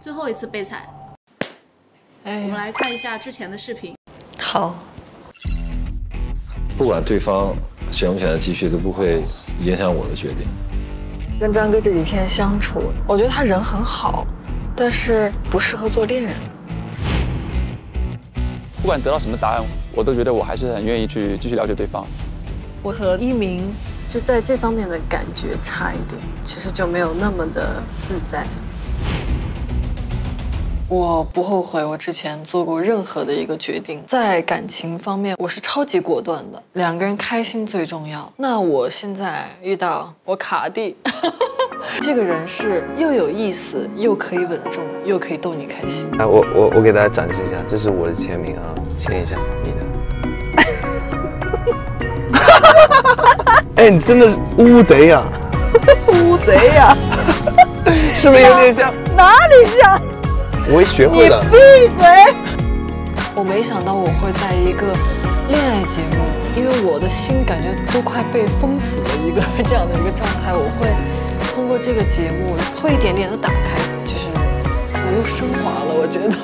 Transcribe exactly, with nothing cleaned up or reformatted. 最后一次备采。哎，我们来看一下之前的视频。好。不管对方选不选择继续，都不会影响我的决定。跟张哥这几天相处，我觉得他人很好，但是不适合做恋人。 不管得到什么答案，我都觉得我还是很愿意去继续了解对方。我和一鸣就在这方面的感觉差一点，其实就没有那么的自在。我不后悔我之前做过任何的一个决定，在感情方面我是超级果断的，两个人开心最重要。那我现在遇到我卡蒂，这个人是又有意思，又可以稳重，又可以逗你开心。啊，我我我给大家展示一下，这是我的签名啊，签一下你的。哎，你真的是乌贼呀！乌贼呀！是不是有点像？哪里像？ 我也学会了。你闭嘴！我没想到我会在一个恋爱节目，因为我的心感觉都快被封死了一个这样的一个状态，我会通过这个节目，会一点点的打开，就是我又升华了，我觉得。